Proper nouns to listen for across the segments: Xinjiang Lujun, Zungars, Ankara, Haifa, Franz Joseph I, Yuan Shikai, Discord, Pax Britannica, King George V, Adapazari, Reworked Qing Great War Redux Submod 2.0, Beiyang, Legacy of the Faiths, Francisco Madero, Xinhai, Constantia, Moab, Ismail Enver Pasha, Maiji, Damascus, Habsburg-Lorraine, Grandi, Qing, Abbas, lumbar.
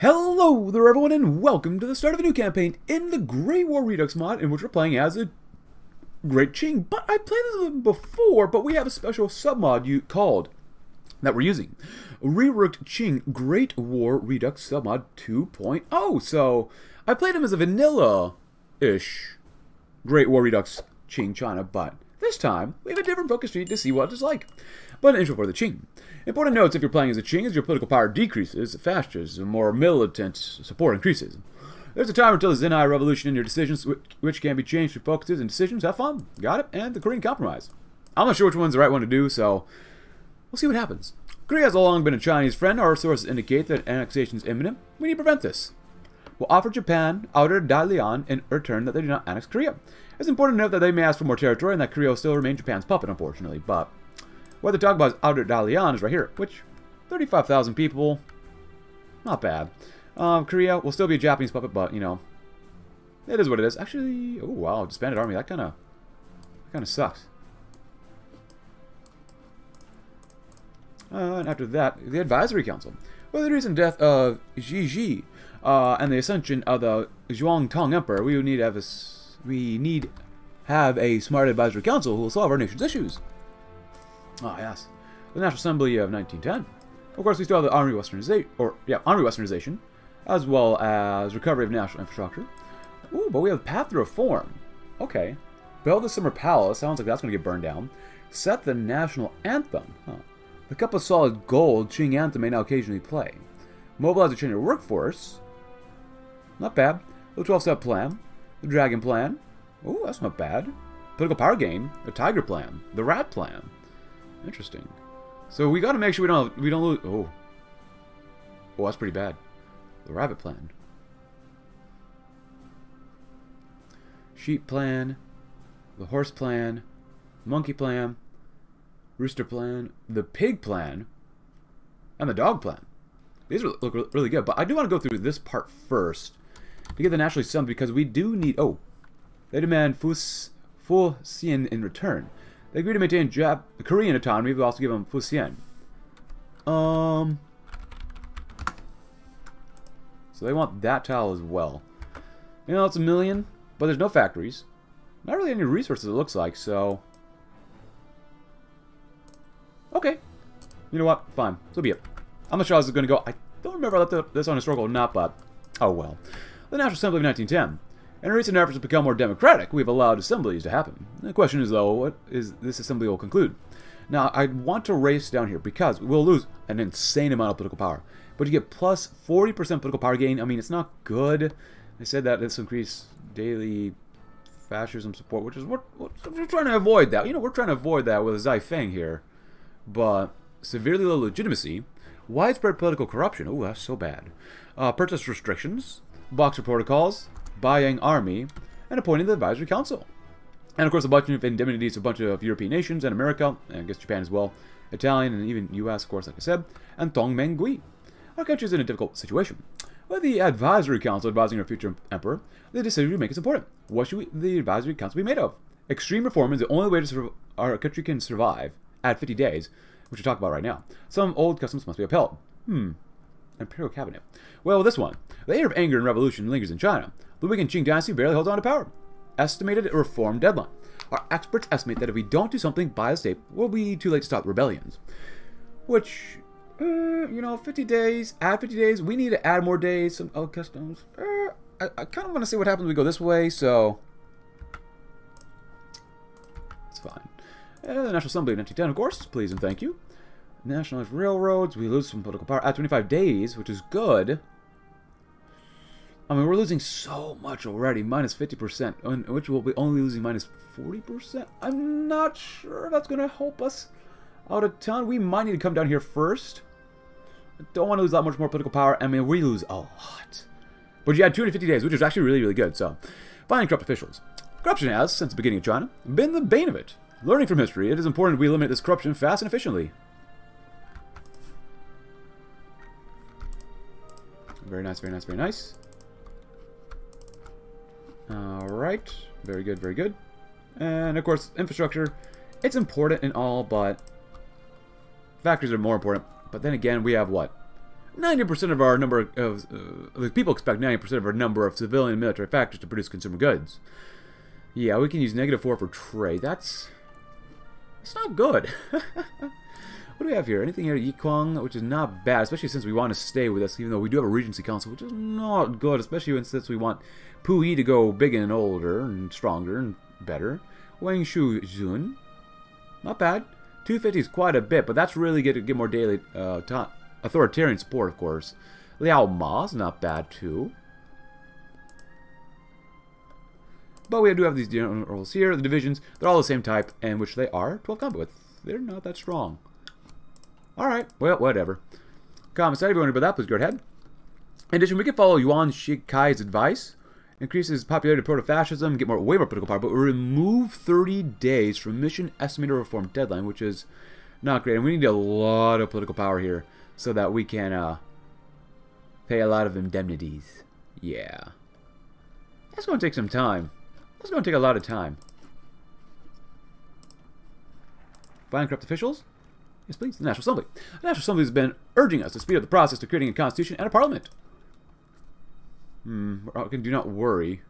Hello there everyone and welcome to the start of a new campaign in the Great War Redux mod in which we're playing as a Great Qing. But I played this one before, but we have a special submod that we're using. Reworked Qing Great War Redux Submod 2.0. So I played him as a vanilla-ish Great War Redux Qing China, but this time we have a different focus sheet to see what it's like. But an intro for the Qing. Important notes if you're playing as a Qing is your political power decreases faster as the more militant support increases. There's a timer until the Xinhai revolution in your decisions, which can be changed through focuses and decisions. Have fun. Got it? And the Korean Compromise. I'm not sure which one's the right one to do, so we'll see what happens. Korea has long been a Chinese friend. Our sources indicate that annexation is imminent. We need to prevent this. We'll offer Japan outer Dalian in return that they do not annex Korea. It's important to note that they may ask for more territory and that Korea will still remain Japan's puppet, unfortunately, but what they talk about is outer Dalian is right here, which 35,000 people, not bad. Korea will still be a Japanese puppet, but you know, it is what it is. Actually, oh wow, disbanded army, that kind of sucks. And after that, the Advisory Council. With the recent death of Jiji and the ascension of the Xuantong Emperor, we need to have a smart Advisory Council who will solve our nation's issues. Ah, yes. The National Assembly of 1910. Of course, we still have the Army Westernization, as well as recovery of national infrastructure. Ooh, but we have the path to reform. Okay. Build the Summer Palace. Sounds like that's going to get burned down. Set the National Anthem. Huh. The Cup of Solid Gold Qing Anthem may now occasionally play. Mobilize the China workforce. Not bad. The 12-Step Plan. The Dragon Plan. Ooh, that's not bad. Political Power Game. The Tiger Plan. The Rat Plan. Interesting. So we got to make sure we don't lose. Oh, that's pretty bad. The rabbit plan, sheep plan, the horse plan, monkey plan, rooster plan, the pig plan, and the dog plan. These look really good, but I do want to go through this part first to get the national sum because we do need. Oh, they demand full Xian in return. They agree to maintain Korean autonomy, but also give them Fujian. So they want that tile as well. You know, it's $1 million, but there's no factories. Not really any resources, it looks like, so okay. You know what? Fine. So be it. I'm not sure how this is going to go. I don't remember if I left this on historical or not, but oh well. The National Assembly of 1910. In recent efforts to become more democratic, we've allowed assemblies to happen. The question is, though, what is this assembly will conclude? Now, I want to race down here because we'll lose an insane amount of political power. But you get plus 40% political power gain. I mean, it's not good. They said that this increased daily fascism support, which is what we're trying to avoid that. You know, we're trying to avoid that with Zai Feng here. But severely low legitimacy, widespread political corruption. Oh, that's so bad. Purchase restrictions, Boxer protocols, Beiyang army, and appointing the Advisory Council. And of course, a bunch of indemnities to a bunch of European nations and America, and I guess Japan as well, Italian, and even US, of course, like I said, and Tongmenghui. Our country is in a difficult situation. With the Advisory Council advising our future emperor, the decision we make is important. What should the Advisory Council be made of? Extreme reform is the only way to our country can survive at 50 days, which we'll talk about right now. Some old customs must be upheld. Imperial Cabinet. Well, this one. The air of anger and revolution lingers in China. The weakened Qing dynasty barely holds on to power. Estimated a reform deadline. Our experts estimate that if we don't do something by this date, we'll be too late to stop rebellions. Which, you know, 50 days, add 50 days. We need to add more days, some old customs. I kind of want to see what happens if we go this way, so it's fine. The National Assembly of 1910, of course. Please and thank you. Nationalized railroads. We lose some political power at 25 days, which is good. I mean, we're losing so much already, minus 50%, which we'll be only losing minus 40%. I'm not sure that's going to help us out a ton. We might need to come down here first. I don't want to lose that much more political power. I mean, we lose a lot. But you had 250 days, which is actually really, really good. So, finding corrupt officials. Corruption has, since the beginning of China, been the bane of it. Learning from history, it is important we eliminate this corruption fast and efficiently. Very nice, very nice, very nice. Alright, very good, very good. And of course, infrastructure, it's important and all, but factories are more important. But then again, we have what? 90% of our number of people expect 90% of our number of civilian and military factors to produce consumer goods. Yeah, we can use -4 for trade. That's not good. What do we have here? Anything here? Yi Kuang, which is not bad, especially since we want to stay with us, even though we do have a Regency Council, which is not good, especially since we want Pu Yi to go big and older and stronger and better. Wang Shu Jun, not bad. 250 is quite a bit, but that's really good to get more daily authoritarian support, of course. Liao Ma is not bad, too. But we do have these generals here. The divisions, they're all the same type, and which they are 12 combat with. They're not that strong. Alright, well, whatever. Comments, everyone about that, please go ahead. In addition, we can follow Yuan Shikai's advice. Increase his popularity of proto-fascism, get more, way more political power, but remove 30 days from mission estimated reform deadline, which is not great. And we need a lot of political power here so that we can pay a lot of indemnities. Yeah. That's going to take some time. That's going to take a lot of time. Violent corrupt officials? Yes, please. The National Assembly. The National Assembly has been urging us to speed up the process to creating a constitution and a parliament. Do not worry.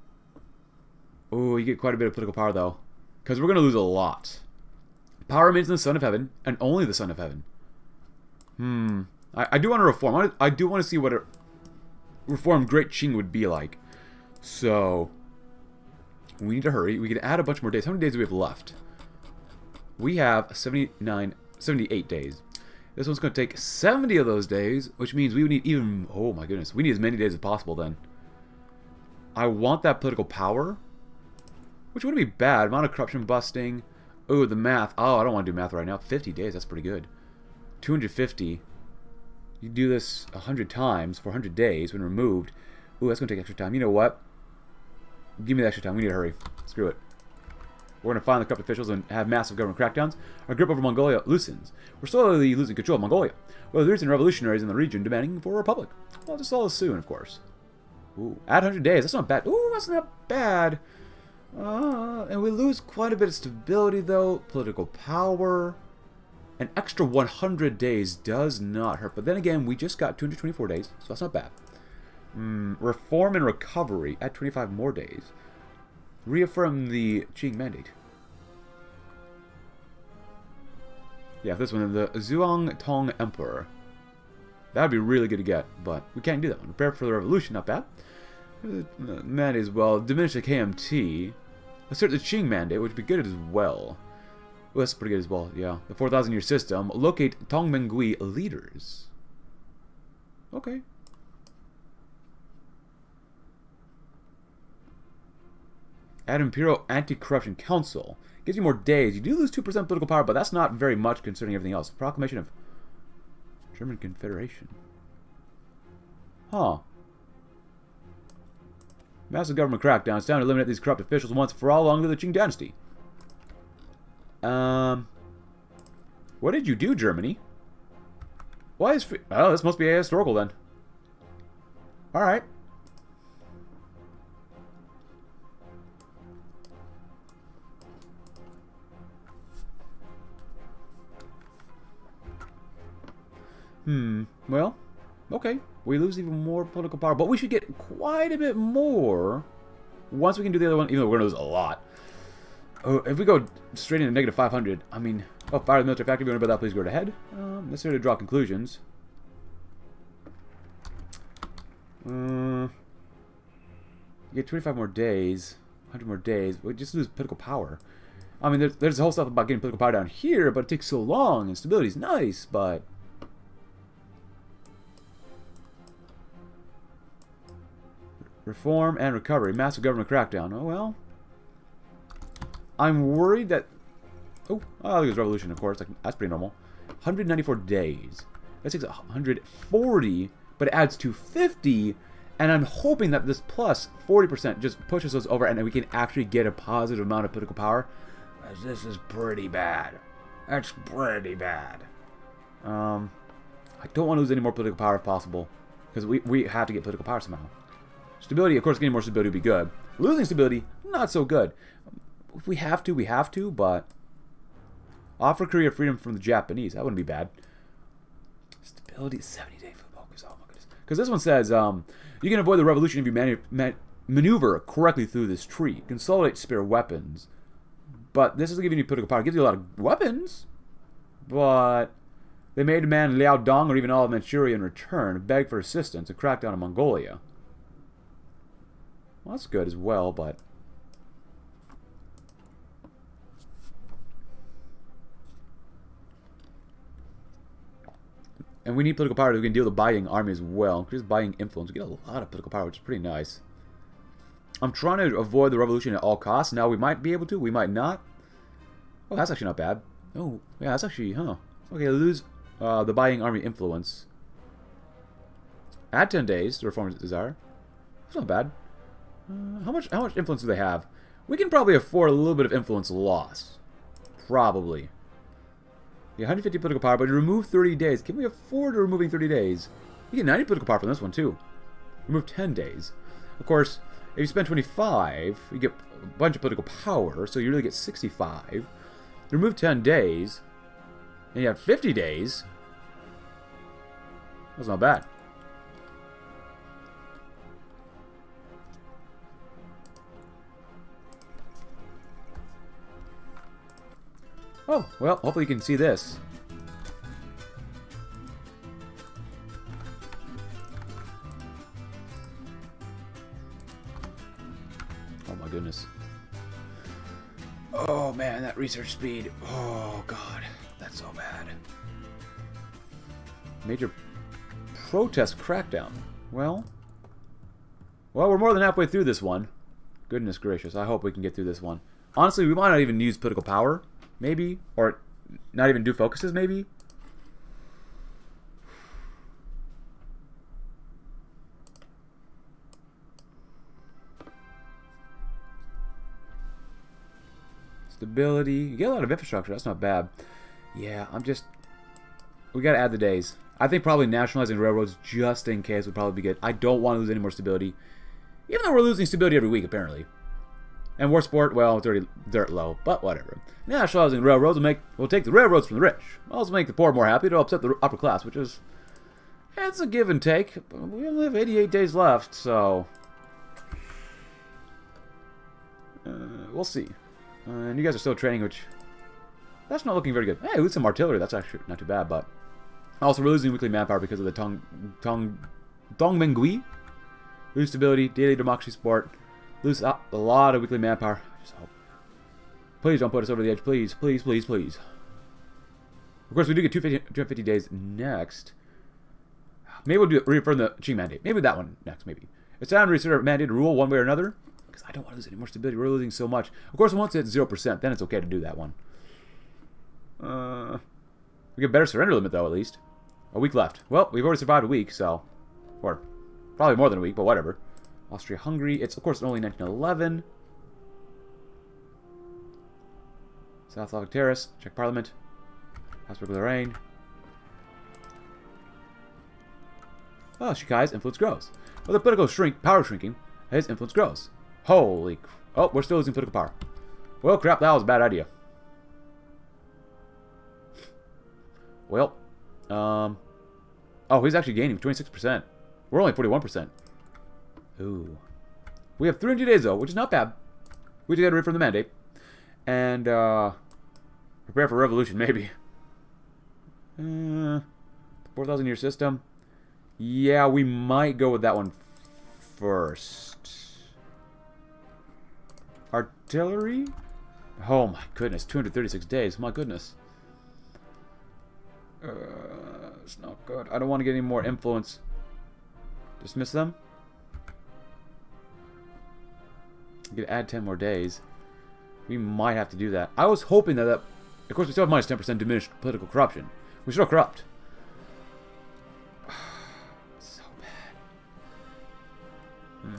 Oh, you get quite a bit of political power, though. Because we're going to lose a lot. Power remains in the Son of Heaven, and only the Son of Heaven. I do want to reform. I do want to see what a reformed Great Qing would be like. So, we need to hurry. We can add a bunch more days. How many days do we have left? We have 78 days. This one's going to take 70 of those days, which means we would need even... Oh my goodness. We need as many days as possible then. I want that political power, which wouldn't be bad. Amount of corruption busting. Oh, the math. Oh, I don't want to do math right now. 50 days. That's pretty good. 250. You do this 100 times for 100 days when removed. Ooh, that's going to take extra time. You know what? Give me the extra time. We need to hurry. Screw it. We're going to find the corrupt officials and have massive government crackdowns. Our grip over Mongolia loosens. We're slowly losing control of Mongolia. Well, there's recent revolutionaries in the region demanding for a republic. Well, just all soon, of course. Ooh, add 100 days. That's not bad. Ooh, that's not bad. And we lose quite a bit of stability, though. Political power. An extra 100 days does not hurt. But then again, we just got 224 days, so that's not bad. Reform and recovery at 25 more days. Reaffirm the Qing mandate. Yeah, this one, the Xuantong Emperor. That would be really good to get, but we can't do that one. Prepare for the revolution, not bad. Mandate as well. Diminish the KMT. Assert the Qing mandate, which would be good as well. Well, that's pretty good as well, yeah. The 4,000-year system. Locate Tongmenghui leaders. Okay. Add Imperial Anti-Corruption Council. Gives you more days. You do lose 2% political power, but that's not very much considering everything else. Proclamation of German Confederation. Huh. Massive government crackdown. It's time to eliminate these corrupt officials once for all along to the Qing Dynasty. What did you do, Germany? Why is... Oh, this must be ahistorical then. Alright. Well, okay. We lose even more political power, but we should get quite a bit more once we can do the other one, even though we're going to lose a lot. Oh, if we go straight into -500, I mean... Oh, fire the military factory. If you want to build that, please go ahead. Necessary to draw conclusions. You get 25 more days, 100 more days. We just lose political power. I mean, there's the whole stuff about getting political power down here, but it takes so long, and stability's nice, but... Reform and recovery. Massive government crackdown. Oh, well. I'm worried that... Oh, there's revolution, of course. Like, that's pretty normal. 194 days. That takes 140, but it adds 250, and I'm hoping that this plus 40% just pushes us over, and then we can actually get a positive amount of political power. This is pretty bad. That's pretty bad. I don't want to lose any more political power if possible, because we have to get political power somehow. Stability, of course, getting more stability would be good. Losing stability, not so good. If we have to, but... Offer Korea freedom from the Japanese. That wouldn't be bad. Stability, 70-day focus. Oh my Because this one says, you can avoid the revolution if you maneuver correctly through this tree. Consolidate spare weapons. But this doesn't give you any political power. It gives you a lot of weapons. But they may demand Liao Dong or even all of Manchuria in return, beg for assistance, to crack down on Mongolia. Well, that's good as well, but... And we need political power so we can deal with the Beiyang army as well. Increase Beiyang influence. We get a lot of political power, which is pretty nice. I'm trying to avoid the revolution at all costs. Now we might be able to. We might not. Oh, that's actually not bad. Oh, yeah, that's actually... Huh. Okay, lose the Beiyang army influence. Add 10 days to reform desire. That's not bad. How much influence do they have? We can probably afford a little bit of influence loss. Probably. 150 political power, but remove 30 days. Can we afford removing 30 days? You get 90 political power from this one, too. Remove 10 days. Of course, if you spend 25, you get a bunch of political power, so you really get 65. Remove 10 days, and you have 50 days. That's not bad. Oh, well, hopefully you can see this. Oh my goodness. Oh man, that research speed. Oh god, that's so bad. Major protest crackdown. Well, we're more than halfway through this one. Goodness gracious, I hope we can get through this one. Honestly, we might not even use political power. Maybe, or not even do focuses, maybe. Stability. You get a lot of infrastructure. That's not bad. Yeah, we gotta add the days. I think probably nationalizing railroads just in case would probably be good. I don't want to lose any more stability, even though we're losing stability every week apparently. And war sport, well, it's already dirt low, but whatever. Nationalizing railroads will take the railroads from the rich. It'll also make the poor more happy. It'll upset the upper class, which is... It's a give and take. We only have 88 days left, so... we'll see. And you guys are still training, which... That's not looking very good. Hey, we lose some artillery. That's actually not too bad, but... Also, we're losing weekly manpower because of the Tongmenghui. Lose stability, daily democracy sport... Lose a lot of weekly manpower. So, please don't put us over the edge. Please, please, please, please. Of course, we do get 250 days next. Maybe we'll reaffirm the Qing Mandate. Maybe that one next, maybe. It's time to reconsider mandated rule one way or another. Because I don't want to lose any more stability. We're losing so much. Of course, once it's 0%, then it's okay to do that one. We get better surrender limit, though, at least. A week left. Well, we've already survived a week, so... Or probably more than a week, but whatever. Austria-Hungary. It's, of course, only 1911. South Slavic Terrace. Czech Parliament. Habsburg-Lorraine. Oh, Shikai's influence grows. Well, the political power shrinking, his influence grows. Holy... Oh, we're still losing political power. Well, crap, that was a bad idea. Well, oh, he's actually gaining 26%. We're only 41%. Ooh. We have 300 days, though, which is not bad. We just got to read from the mandate. And, prepare for revolution, maybe. 4,000-year system. Yeah, we might go with that one first. Artillery? Oh, my goodness. 236 days. My goodness. It's not good. I don't want to get any more influence. Dismiss them. You could add 10 more days. We might have to do that. I was hoping that... Of course, we still have minus 10% diminished political corruption. We're still corrupt. So bad.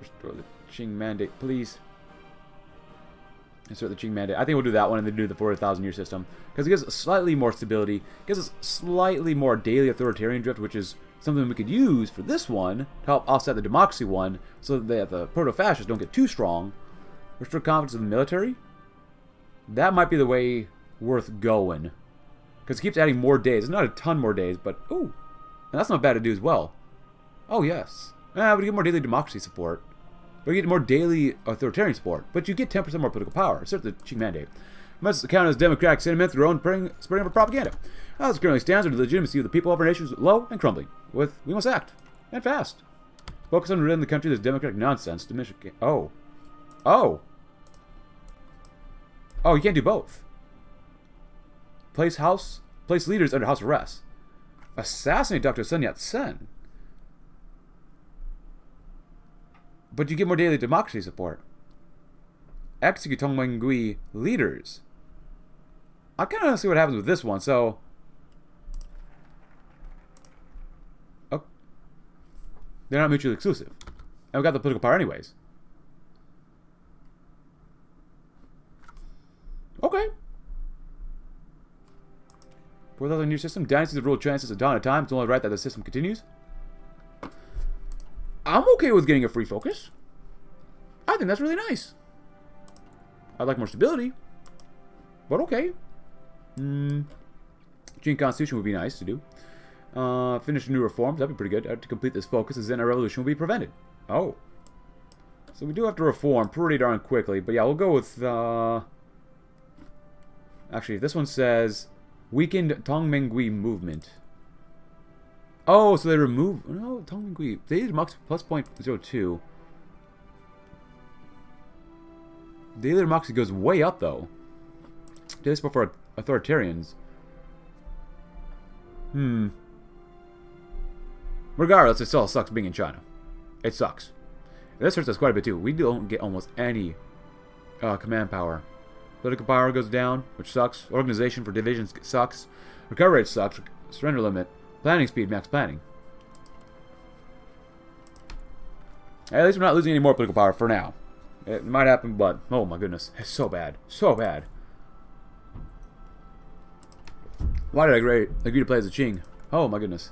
Restore the Qing Mandate, please. Insert the Qing Mandate. I think we'll do that one and then do the 4,000-year system. Because it gives us slightly more stability. It gives us slightly more daily authoritarian drift, which is... something we could use for this one to help offset the democracy one so that the proto-fascists don't get too strong. Restore confidence in the military? That might be the way worth going. Because it keeps adding more days. Not a ton more days, but... Ooh! And that's not bad to do as well. Oh, yes. But you get more daily democracy support. But you get more daily authoritarian support. But you get 10% more political power. Assert the Qing mandate. Must count as democratic sentiment through own spreading of propaganda. As it currently stands, the legitimacy of the people of our nation is low and crumbling. We must act. And fast. Focus on ridding the country this democratic nonsense. Diminishing. Oh. Oh. Oh, you can't do both. Place leaders under house arrest. Assassinate Dr. Sun Yat-sen. But you get more daily democracy support. Execute Tongmenghui leaders. I kind of want to see what happens with this one, so... Oh. They're not mutually exclusive. And we got the political power anyways. Okay. 4,000 year system. Dynasties rule China since the dawn of time. It's only right that the system continues. I'm okay with getting a free focus. I think that's really nice. I'd like more stability. But okay. Qing Constitution would be nice to do. Finish new reforms. That'd be pretty good. To complete this focus, and then a revolution will be prevented. Oh. So we do have to reform pretty darn quickly. But yeah, we'll go with... Actually, this one says... Weakened Tongmenghui movement. Oh, so they remove... No, Tongmenghui... They did democracy plus 0.02. Daily democracy goes way up, though. Do this before authoritarians. Regardless, it still sucks being in China. It sucks. And this hurts us quite a bit, too. We don't get almost any command power. Political power goes down, which sucks. Organization for divisions sucks. Recovery rate sucks. Surrender limit. Planning speed, max planning. At least we're not losing any more political power for now. It might happen, but oh my goodness, it's so bad, so bad. Why did I agree to play as the Qing? Oh my goodness.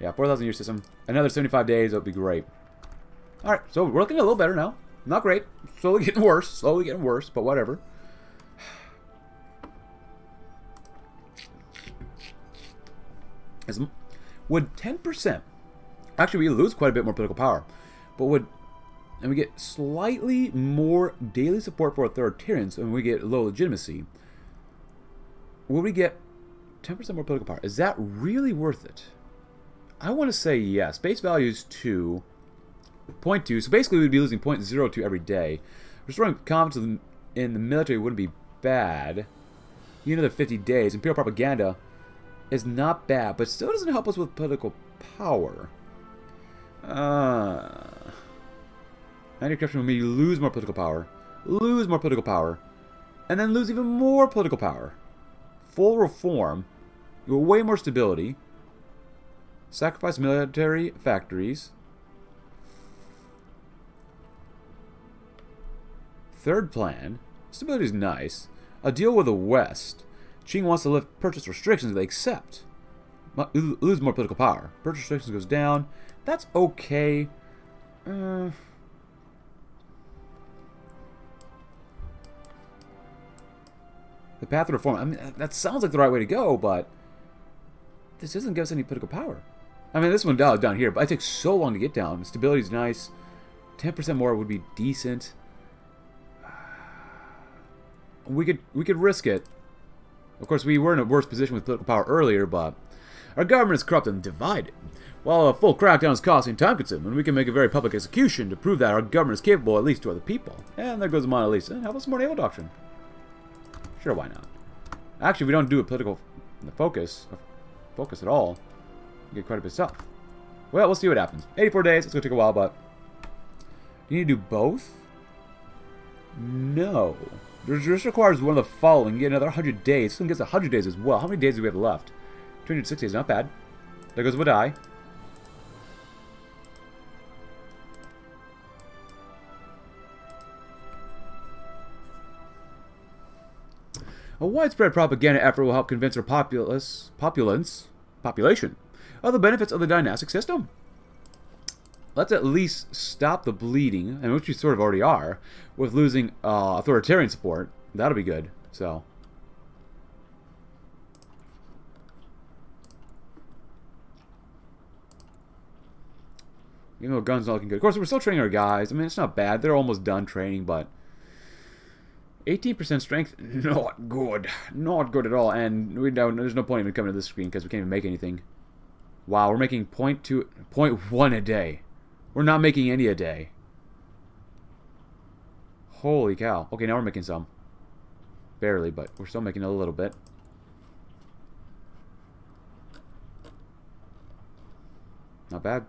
Yeah, 4,000 year system. Another 75 days, that would be great. All right, so we're looking a little better now. Not great. Slowly getting worse, but whatever. Would 10%... Actually, we lose quite a bit more political power. But would... And we get slightly more daily support for authoritarians, and we get low legitimacy. Will we get 10% more political power? Is that really worth it? I want to say yes. Base value is 2. 0.2. So basically, we'd be losing 0.02 every day. Restoring confidence in the military wouldn't be bad. You know, another 50 days. Imperial propaganda... is not bad, but still doesn't help us with political power. Anti-corruption will mean you lose more political power. Lose more political power. And then lose even more political power. Full reform. Way more stability. Sacrifice military factories. Third plan. Stability is nice. A deal with the West. Qing wants to lift purchase restrictions they accept. Lose more political power. Purchase restrictions goes down. That's okay. The path of reform. I mean, that sounds like the right way to go, but this doesn't give us any political power. I mean, this one down here, but it takes so long to get down. Stability's nice. 10% more would be decent. We could risk it. Of course, we were in a worse position with political power earlier, but our government is corrupt and divided. While a full crackdown is costly and time-consuming, we can make a very public execution to prove that our government is capable, at least to other people. And there goes the Mona Lisa. How about some more naval doctrine? Sure, why not? Actually, we don't do a political focus at all. We get quite a bit of stuff. Well, we'll see what happens. 84 days. It's going to take a while, but... Do you need to do both? No. This requires one of the following. You get another 100 days. This one gets 100 days as well. How many days do we have left? 206 days. Not bad. There goes Wadai. A widespread propaganda effort will help convince our population of the benefits of the dynastic system. Let's at least stop the bleeding, and which we sort of already are, with losing authoritarian support. That'll be good. So, Even though guns not looking good. Of course, we're still training our guys. I mean, it's not bad. They're almost done training, but 18% strength, not good. Not good at all. And we don't, there's no point even coming to this screen because we can't even make anything. Wow, we're making 0.1 a day. We're not making any a day. Holy cow. Okay, now we're making some. Barely, but we're still making a little bit. Not bad.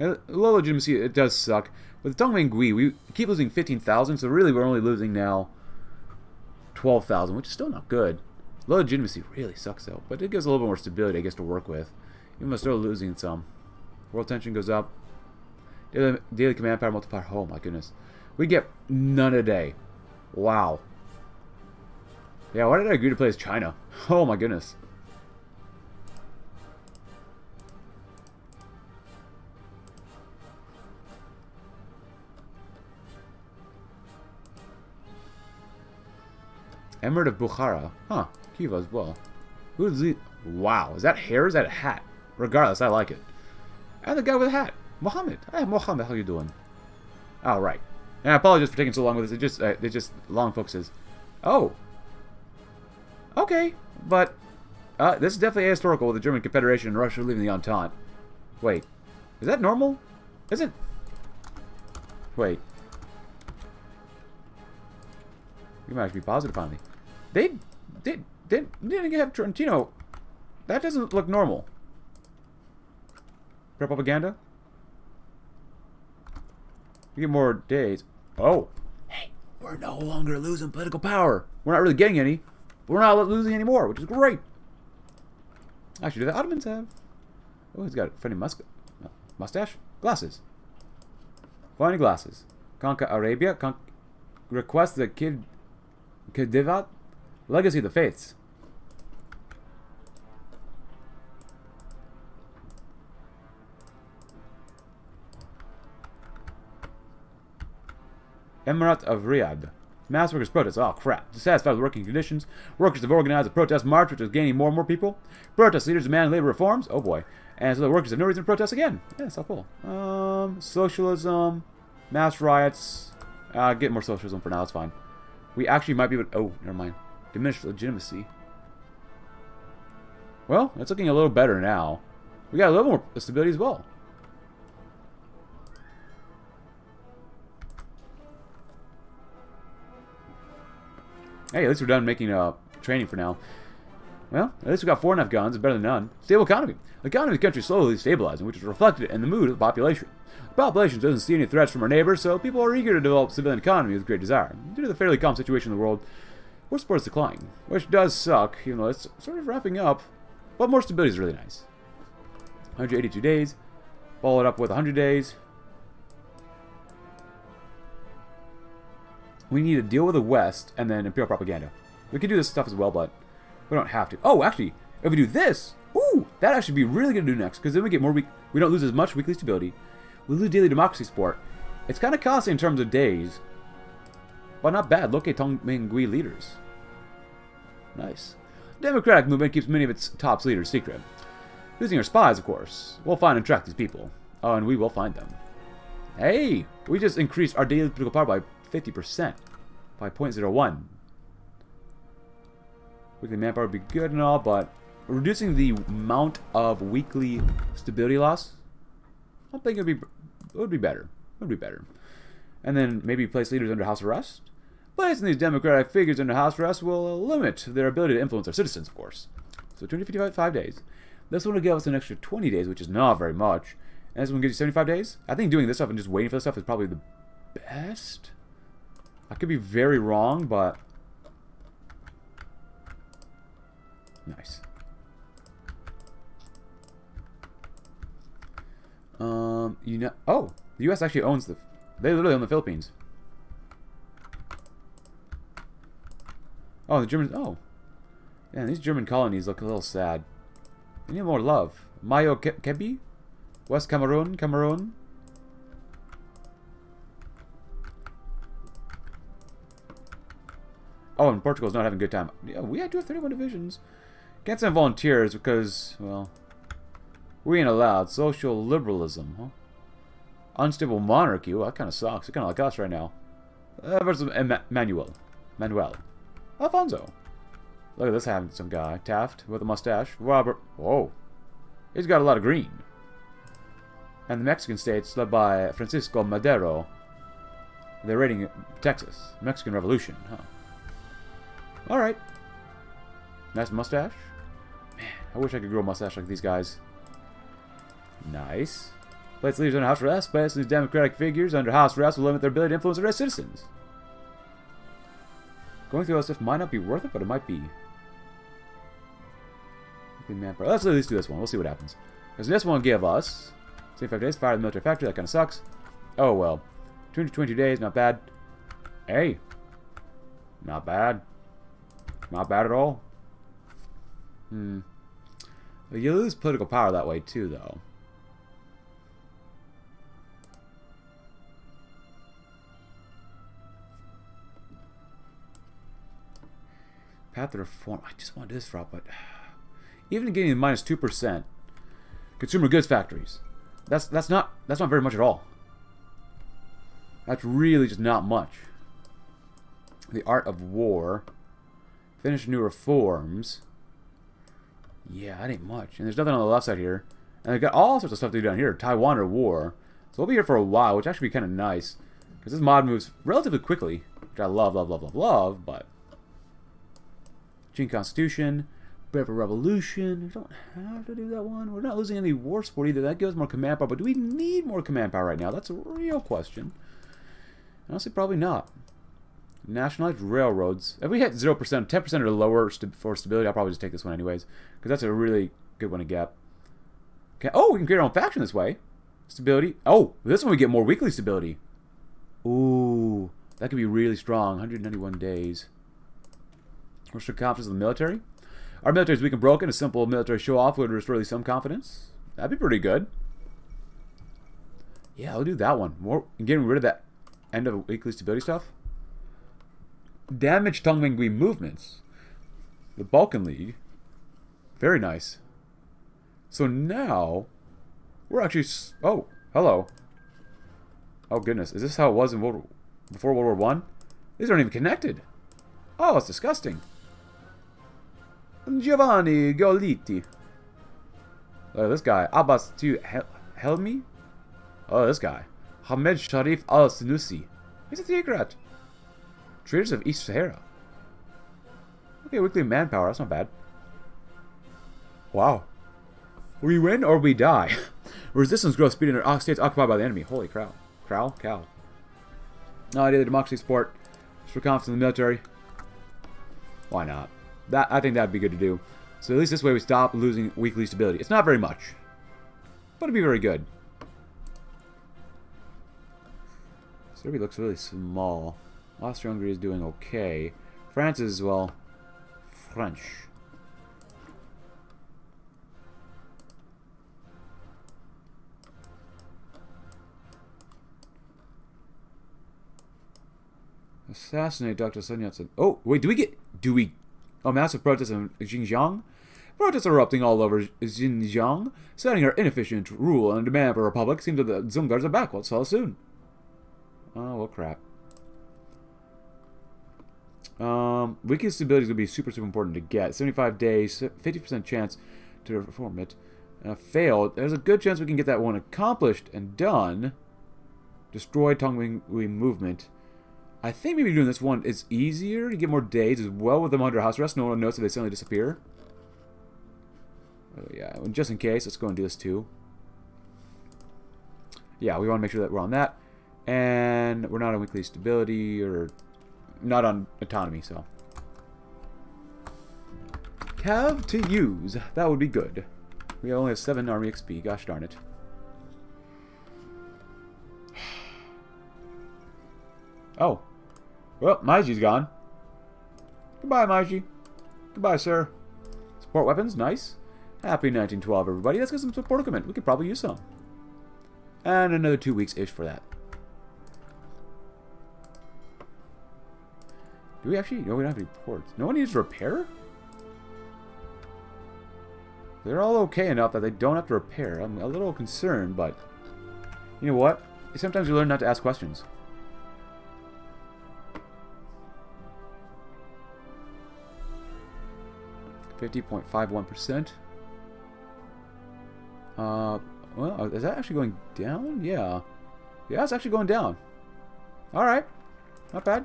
Low legitimacy, it does suck. With Tongmenghui, we keep losing 15,000, so really we're only losing now 12,000, which is still not good. Low legitimacy really sucks though, but it gives a little bit more stability, I guess, to work with. Even though we're still losing some. World tension goes up. Daily command power multiplier. Oh my goodness. We get none a day. Wow. Yeah, why did I agree to play as China? Oh my goodness. Emirate of Bukhara. Huh. Kiva as well. Who's the... Wow. Is that hair or is that a hat? Regardless, I like it. And the guy with a hat. Mohammed. Hey, Mohammed. How you doing? All right. And I apologize for taking so long with this. It just long focuses. Oh. Okay. But this is definitely ahistorical with the German Confederation and Russia leaving the Entente. Wait. Is that normal? Is it? Wait. You might actually be positive finally. They didn't have Trentino. That doesn't look normal. Propaganda? We get more days. Oh. Hey, we're no longer losing political power. We're not really getting any. But we're not losing any more, which is great. Actually, do the Ottomans have... Oh, he's got a funny mustache. Glasses. Funny glasses. Conquer Arabia. Request the Kidivat, Legacy of the Faiths. Emirate of Riyadh. Mass workers protest. Oh crap. Dissatisfied with working conditions. Workers have organized a protest march which is gaining more and more people. Protest leaders demand labor reforms. Oh boy. And so the workers have no reason to protest again. Yeah, so cool. Socialism. Mass riots. Get more socialism for now, it's fine. We actually might be able to... Oh, never mind. Diminished legitimacy. Well, it's looking a little better now. We got a little more stability as well. Hey, at least we're done making training for now. Well, at least we got 4.5 guns, better than none. Stable economy. The economy of the country is slowly stabilizing, which is reflected in the mood of the population. The population doesn't see any threats from our neighbors, so people are eager to develop civilian economy with great desire. Due to the fairly calm situation in the world, war support is declining, which does suck, even though it's sort of wrapping up. But more stability is really nice. 182 days, followed up with 100 days. We need to deal with the West and then imperial propaganda. We could do this stuff as well, but... We don't have to. Oh, actually, if we do this, ooh, that actually be really good to do next, because then we get more week. We don't lose as much weekly stability. We lose daily democracy support. It's kind of costly in terms of days, but not bad. Locate Tongmenghui leaders. Nice. Democratic movement keeps many of its top leaders secret. Losing our spies, of course. We'll find and track these people. Oh, and we will find them. Hey, we just increased our daily political power by 50%, by 0.01. Weekly manpower would be good and all, but reducing the amount of weekly stability loss, I don't think it would be better. It would be better. And then maybe place leaders under house arrest. Placing these democratic figures under house arrest will limit their ability to influence our citizens, of course. So 255 days. This one will give us an extra 20 days, which is not very much. And this one gives you 75 days. I think doing this stuff and just waiting for this stuff is probably the best. I could be very wrong, but... Nice. You know. Oh, the U.S. actually owns the. They literally own the Philippines. Oh, the Germans. Oh, man, these German colonies look a little sad. They need more love. Mayo Kebi, West Cameroon, Cameroon. Oh, and Portugal's not having a good time. Yeah, we do have 31 divisions. Can't send volunteers because, well, we ain't allowed. Social liberalism, huh? Unstable monarchy. Well, that kind of sucks. They're kind of like us right now. Versus Manuel. Alfonso. Look at this happening to some guy. Taft with a mustache. Robert. Whoa. He's got a lot of green. And the Mexican states led by Francisco Madero. They're raiding Texas. Mexican Revolution, huh? Alright. Nice mustache. Man, I wish I could grow a mustache like these guys. Nice. Place leaders under house arrest. Place these democratic figures under house arrest will limit their ability to influence the rest of citizens. Going through all this stuff might not be worth it, but it might be. Let's at least do this one. We'll see what happens. Because this one gave us 75 days. Fire the military factory. That kind of sucks. Oh well. 222 days. Not bad. Hey. Not bad. Not bad at all. Hmm. You lose political power that way too, though. Path to reform. I just want to do this for all, but even getting the minus 2%, consumer goods factories. That's not very much at all. That's really just not much. The art of war. Finish new reforms. Yeah, that ain't much. And there's nothing on the left side here. And they've got all sorts of stuff to do down here. Taiwan or war. So we'll be here for a while, which actually be kind of nice. Because this mod moves relatively quickly. Which I love, but... Qing Constitution. Bit of a revolution. We don't have to do that one. We're not losing any war support either. That gives more command power. But do we need more command power right now? That's a real question. Honestly, probably not. Nationalized railroads. If we hit 0%, 10% or lower for stability, I'll probably just take this one anyways. Because that's a really good one to get. Okay. Oh, we can create our own faction this way. Stability. Oh, this one we get more weekly stability. Ooh, that could be really strong. 191 days. What's the confidence of the military? Our military is weak and broken. A simple military show-off would restore at least some confidence. That'd be pretty good. Yeah, I'll do that one. More getting rid of that end of weekly stability stuff. Damage Tongmenghui movements. The Balkan League. Very nice. So now, we're actually... Oh, hello. Oh, goodness. Is this how it was in before World War I? These aren't even connected. Oh, it's disgusting. Giovanni Goliti. Look at this guy. Abbas to Helmi. Oh, this guy. Hamid Sharif Al Sinusi. He's a theocrat. Traders of East Sahara. Okay, weekly manpower. That's not bad. Wow. We win or we die. Resistance growth speed in states occupied by the enemy. Holy crow. Cow. No idea the democracy support. For confidence in the military. Why not? That I think that'd be good to do. So at least this way we stop losing weekly stability. It's not very much. But it'd be very good. Serbia looks really small. Austria-Hungary is doing okay. France is, well, French. Assassinate Dr. Sun Yat-sen. Oh, wait, do we... Oh, massive protests in Xinjiang? Protests are erupting all over Xinjiang, citing our inefficient rule and demand for a republic. Seems that the Zungars are back. We'll sell soon. Oh, well, crap. Weekly stability is going to be super important to get. 75 days, 50% chance to reform it. Failed. There's a good chance we can get that one accomplished and done. Destroy Tongmenghui movement. I think maybe doing this one is easier to get more days as well with them under house arrest. No one knows if they suddenly disappear. Oh, yeah. And just in case, let's go and do this too. Yeah, we want to make sure that we're on that. And we're not on weekly stability or... Not on autonomy, so. Cav to use. That would be good. We only have 7 army XP. Gosh darn it. Oh. Well, Maiji's gone. Goodbye, Maiji. Goodbye, sir. Support weapons. Nice. Happy 1912, everybody. Let's get some support equipment. We could probably use some. And another 2 weeks-ish for that. Do we actually? No, we don't have any ports. No one needs to repair? They're all okay enough that they don't have to repair. I'm a little concerned, but... You know what? Sometimes you learn not to ask questions. $50.51%. Well, is that actually going down? Yeah. Yeah, it's actually going down. Alright. Not bad.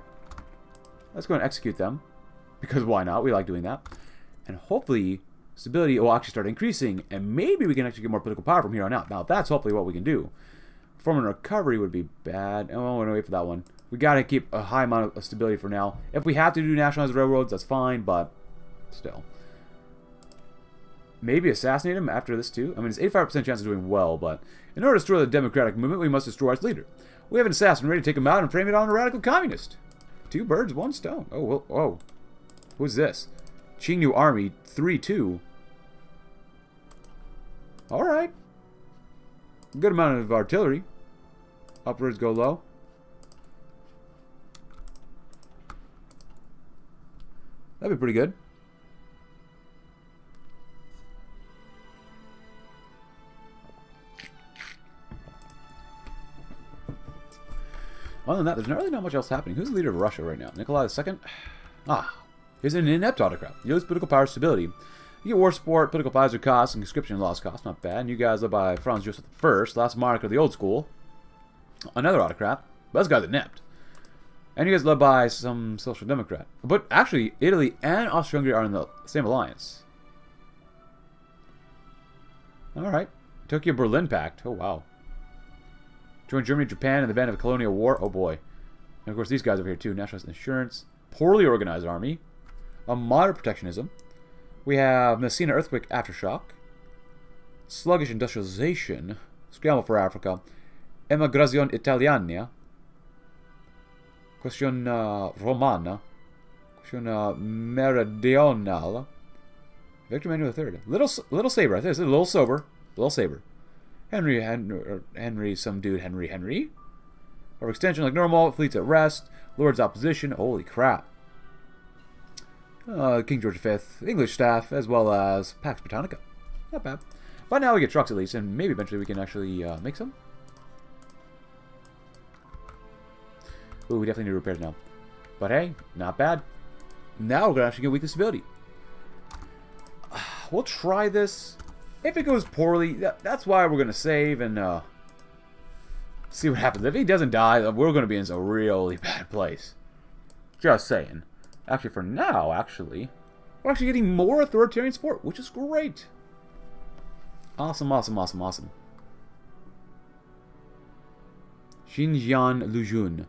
Let's go and execute them. Because why not? We like doing that. And hopefully, stability will actually start increasing. And maybe we can actually get more political power from here on out. Now, that's hopefully what we can do. Form and recovery would be bad. Oh, we're going to wait for that one. We got to keep a high amount of stability for now. If we have to do nationalized railroads, that's fine, but still. Maybe assassinate him after this too. I mean, it's 85% chance of doing well, but in order to destroy the democratic movement, we must destroy its leader. We have an assassin ready to take him out and frame it on a radical communist. Two birds, one stone. Oh, well, oh. Who's this? Qing New Army 3-2. All right. Good amount of artillery. Upwards go low. That'd be pretty good. Other than that, there's really not much else happening. Who's the leader of Russia right now? Nikolai II? Ah, he's an inept autocrat. You lose political power stability. You get war support, political advisor costs, and conscription loss costs. Not bad. And you guys are by Franz Joseph I, last monarch of the old school. Another autocrat. But this guy's inept. And you guys are led by some social democrat. But actually, Italy and Austria-Hungary are in the same alliance. Alright. Tokyo-Berlin Pact. Oh, wow. Join Germany, Japan, and the band of a colonial war. Oh, boy. And, of course, these guys over here, too. Nationalist insurance. Poorly organized army. A moderate protectionism. We have Messina earthquake aftershock. Sluggish industrialization. Scramble for Africa. Emigrazione Italiana. Question Romana. Question Meridional. Victor Emmanuel III. Little Saber. I think it's a little sober. Little Saber. Henry, some dude, Henry. Or extension like normal, fleets at rest, Lord's opposition, holy crap. King George V, English staff, as well as Pax Britannica. Not bad. By now we get trucks at least, and maybe eventually we can actually make some. Ooh, we definitely need repairs now. But hey, not bad. Now we're going to actually get weekly stability. We'll try this. If it goes poorly, that's why we're going to save and see what happens. If he doesn't die, we're going to be in a really bad place. Just saying. Actually, for now, we're actually getting more authoritarian support, which is great. Awesome, awesome, awesome, awesome. Xinjiang Lujun.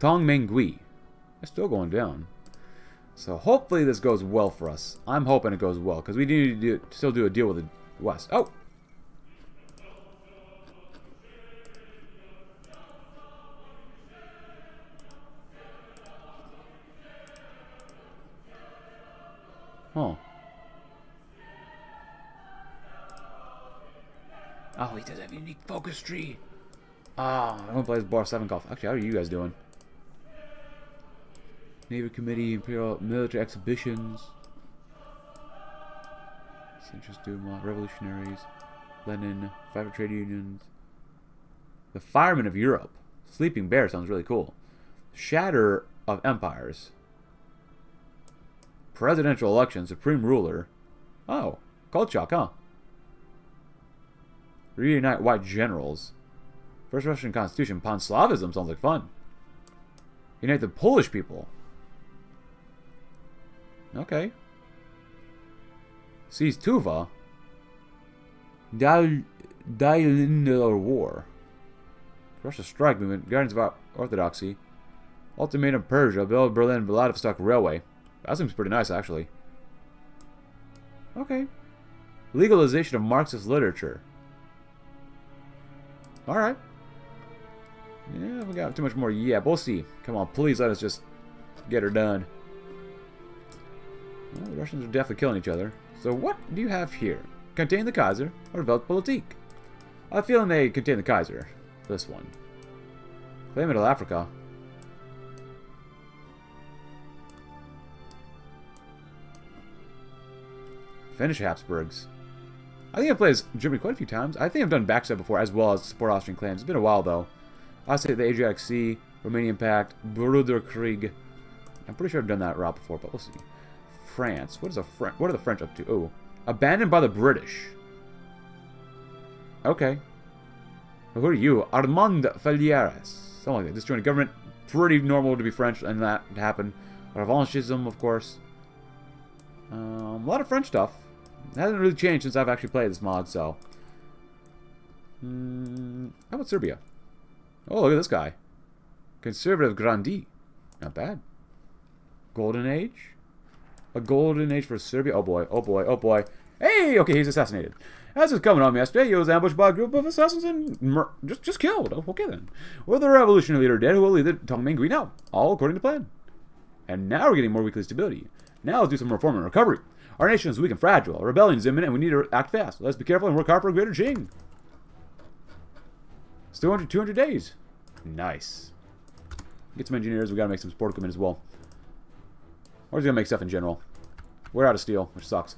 Tongmenghui. It's still going down. So hopefully this goes well for us. I'm hoping it goes well, because we need to still do a deal with the West. Oh! Huh. Oh, he does have a unique focus tree. Ah, I'm gonna play this bar 7 golf. Actually, how are you guys doing? Navy Committee, Imperial Military Exhibitions. Centrist Duma, Revolutionaries, Lenin, private trade unions. The Firemen of Europe. Sleeping Bear sounds really cool. Shatter of Empires. Presidential election, Supreme Ruler. Oh, Kolchak, huh? Reunite White Generals. First Russian Constitution, Pan-Slavism sounds like fun. Unite the Polish people. Okay. Seize Tuva. Dilinor War. Russia's strike movement. Guardians of Orthodoxy. Ultimatum Persia. Build Berlin Vladivostok Railway. That seems pretty nice, actually. Okay. Legalization of Marxist literature. Alright. Yeah, we got too much more. Yeah, we'll see. Come on, please let us just get her done. Well, the Russians are definitely killing each other. So what do you have here? Contain the Kaiser or Weltpolitik? I have a feeling they contain the Kaiser. This one. Claim Middle Africa. Finish Habsburgs. I think I've played as Germany quite a few times. I think I've done backstab before as well as support Austrian claims. It's been a while though. Oscillate the Adriatic Sea, Romanian Pact, Bruderkrieg. I'm pretty sure I've done that route before, but we'll see. France. What are the French up to? Oh, abandoned by the British. Okay. Who are you? Armand Falieres. Something like that. Just joined a government. Pretty normal to be French, and that happened. Revanchism, of course. A lot of French stuff. It hasn't really changed since I've actually played this mod, so. How about Serbia? Oh, look at this guy. Conservative Grandi. Not bad. Golden Age? A golden age for Serbia? Oh boy, oh boy, oh boy. Hey! Okay, he's assassinated. As was coming on yesterday, he was ambushed by a group of assassins and just killed. Oh, okay then. With the revolutionary leader dead, who will lead the Tongmenghui now? All according to plan. And now we're getting more weekly stability. Now let's do some reform and recovery. Our nation is weak and fragile. Our rebellion is imminent and we need to act fast. Let's be careful and work hard for a greater Qing. Still under 200 days. Nice. Get some engineers. We gotta make some support equipment as well. We're just gonna make stuff in general. We're out of steel, which sucks.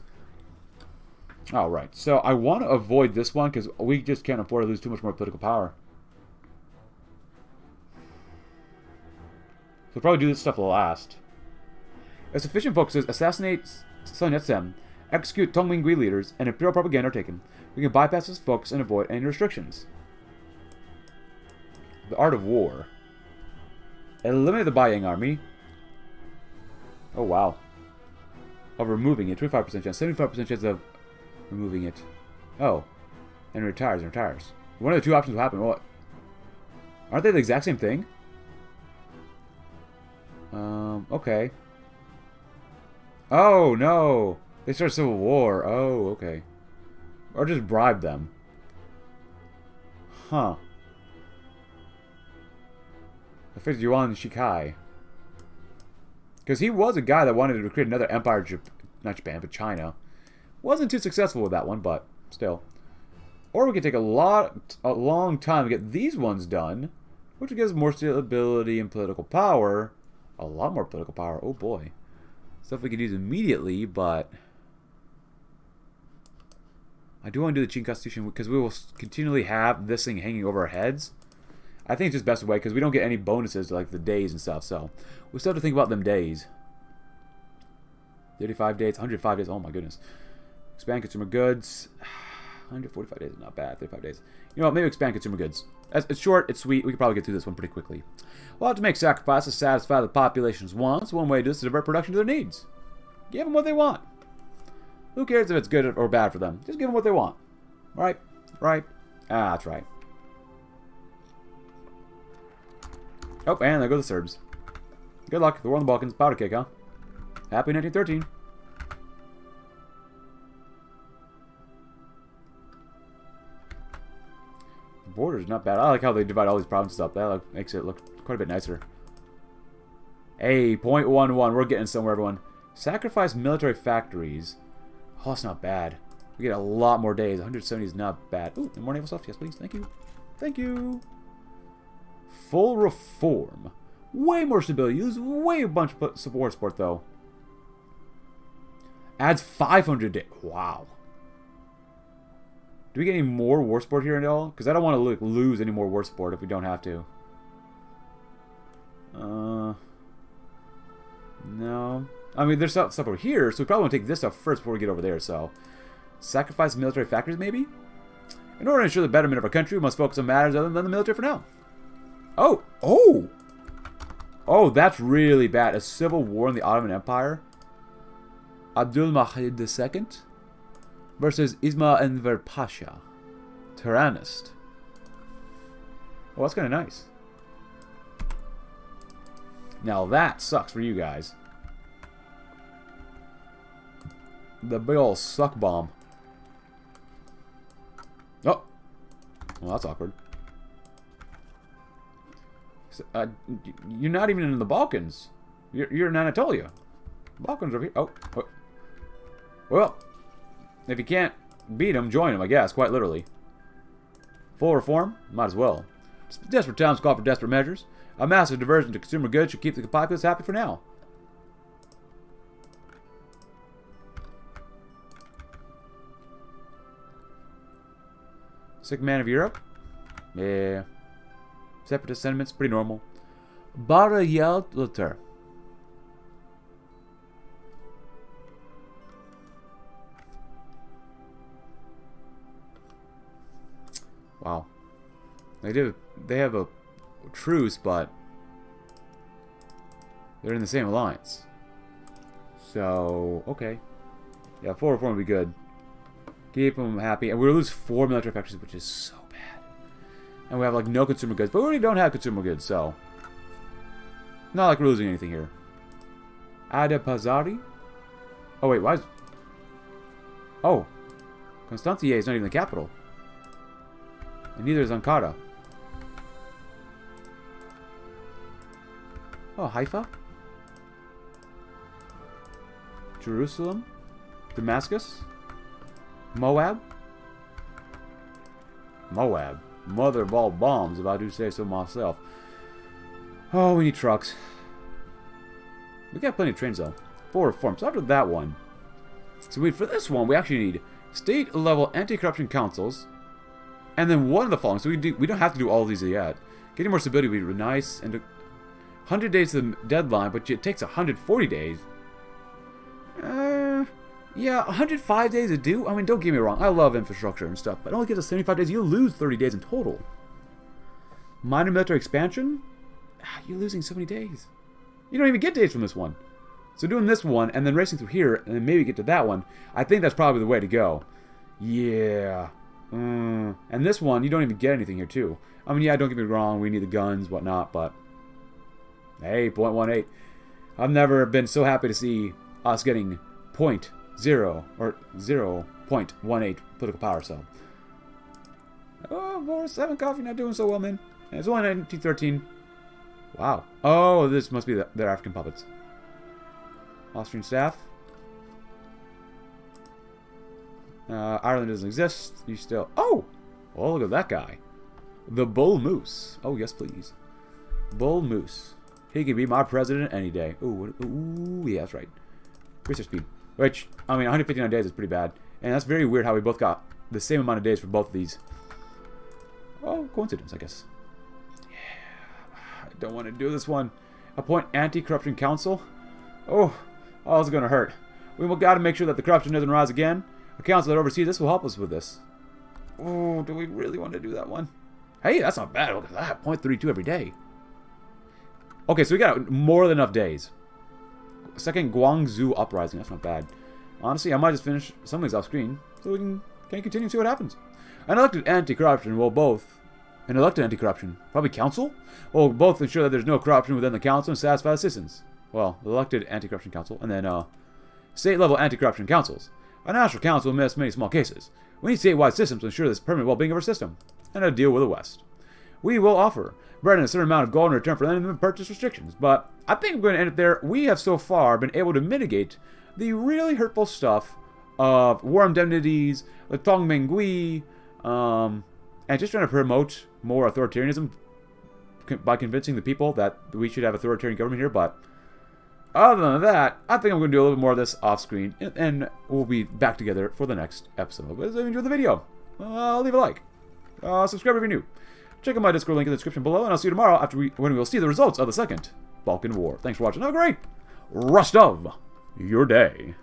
Alright, so I want to avoid this one because we just can't afford to lose too much more political power. So we'll probably do this stuff last. As sufficient focuses, assassinate Sun Yat-sen, execute Tongmenghui leaders, and imperial propaganda are taken. We can bypass this focus and avoid any restrictions. The Art of War. Eliminate the Beiyang army. Oh, wow. Of removing it. 25% chance. 75% chance of removing it. Oh. And it retires and retires. One of the two options will happen. Well, aren't they the exact same thing? Okay. Oh, no. They start a civil war. Oh, okay. Or just bribe them. Huh. I figured you on Shikai. Because he was a guy that wanted to create another empire, not Japan, but China. Wasn't too successful with that one, but still. Or we could take a long time to get these ones done, which gives more stability and political power. A lot more political power. Oh boy, stuff we could use immediately, but I do want to do the Qing Constitution because we will continually have this thing hanging over our heads. I think it's just best way because we don't get any bonuses like the days and stuff, so we still have to think about them days. 35 days, 105 days, oh my goodness. Expand consumer goods. 145 days is not bad, 35 days. You know what, maybe expand consumer goods. It's short, it's sweet, we can probably get through this one pretty quickly. We'll have to make sacrifices to satisfy the population's wants. One way to do this is to divert production to their needs. Give them what they want. Who cares if it's good or bad for them? Just give them what they want. Right? Right? Ah, that's right. Oh, and there go the Serbs. Good luck. The war on the Balkans. Powder cake, huh? Happy 1913. The border's not bad. I like how they divide all these provinces up. That makes it look quite a bit nicer. Hey, 0.11. We're getting somewhere, everyone. Sacrifice military factories. Oh, that's not bad. We get a lot more days. 170 is not bad. Ooh, and more naval stuff. Yes, please. Thank you. Thank you. Full reform. Way more stability. Use way a bunch of support though. Adds 500 days. Wow. Do we get any more war support here at all? Because I don't want to lose any more war support if we don't have to. No. I mean, there's stuff over here, so we probably want to take this stuff first before we get over there, so. Sacrifice military factories, maybe? In order to ensure the betterment of our country, we must focus on matters other than the military for now. Oh! Oh! Oh, that's really bad. A civil war in the Ottoman Empire. Abdülmecid II versus Ismail Enver Pasha. Tyrannist. Oh, that's kind of nice. Now that sucks for you guys. The big ol' suck bomb. Oh! Well, that's awkward. You're not even in the Balkans. You're in Anatolia. Balkans over here. Oh, well, if you can't beat them, join them, I guess, quite literally. Full reform? Might as well. Desperate times call for desperate measures. A massive diversion to consumer goods should keep the populace happy for now. Sick man of Europe? Yeah. separatist sentiments, pretty normal. Barayal Lutter. Wow. They have a truce, but they're in the same alliance. So, okay. Yeah, full reform would be good. Keep them happy. And we're going to lose 4 military factions, which is so bad. And we have, like, no consumer goods. But we already don't have consumer goods, so... not like we're losing anything here. Adapazari? Oh, wait, why is... oh. Constantia is not even the capital. And neither is Ankara. Oh, Haifa? Jerusalem? Damascus? Moab? Moab. Mother of all bombs, if I do say so myself. Oh, we need trucks. We got plenty of trains, though. Full reform. So after that one... so we, for this one, we actually need state-level anti-corruption councils. And then one of the following. So we don't have to do all of these yet. Getting more stability would be nice. And 100 days to the deadline, but it takes 140 days. Yeah, 105 days to do? I mean, don't get me wrong. I love infrastructure and stuff, but it only gives us 75 days. You lose 30 days in total. Minor military expansion? You're losing so many days. You don't even get days from this one. So doing this one, and then racing through here, and then maybe get to that one, I think that's probably the way to go. Yeah. And this one, you don't even get anything here, too. I mean, yeah, don't get me wrong. We need the guns, whatnot, but... hey, 0.18. I've never been so happy to see us getting 0.18 political power, so. Oh, Boris 7 Coffee not doing so well, man. It's only 1913. Wow. Oh, this must be their African puppets. Austrian staff. Ireland doesn't exist. You still... oh! Oh, look at that guy. The Bull Moose. Oh, yes, please. Bull Moose. He could be my president any day. Ooh, ooh, yeah, that's right. Research speed. Which, I mean, 159 days is pretty bad. And that's very weird how we both got the same amount of days for both of these. Oh, coincidence, I guess. Yeah, I don't want to do this one. Appoint anti-corruption council. Oh, all is going to hurt. We will got to make sure that the corruption doesn't rise again. A council that oversees this will help us with this. Oh, do we really want to do that one? Hey, that's not bad. Look at that. 0.32 every day. Okay, so we got more than enough days. Second Guangzhou uprising. That's not bad. Honestly, I might just finish some of these off screen so we can continue and see what happens. An elected anti-corruption will both... an elected anti-corruption, probably council, will both ensure that there's no corruption within the council and satisfy the citizens. Well, elected anti-corruption council, and then state-level anti-corruption councils. A national council will miss many small cases. We need statewide systems to ensure this permanent well-being of our system and a deal with the West. We will offer Britain a certain amount of gold in return for land purchase restrictions, but I think we're going to end it there. We have so far been able to mitigate the really hurtful stuff of war indemnities, the Tongmenghui, and just trying to promote more authoritarianism by convincing the people that we should have authoritarian government here. But other than that, I think I'm going to do a little bit more of this off screen, and we'll be back together for the next episode. But if you enjoyed the video, leave a like, subscribe if you're new. Check out my Discord link in the description below, and I'll see you tomorrow when we'll see the results of the Second Balkan War. Thanks for watching. Have a great rest of your day.